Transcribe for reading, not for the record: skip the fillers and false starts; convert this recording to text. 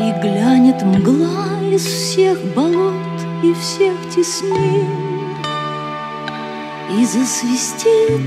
И глянет мгла из всех болот и всех теснин, и засвистит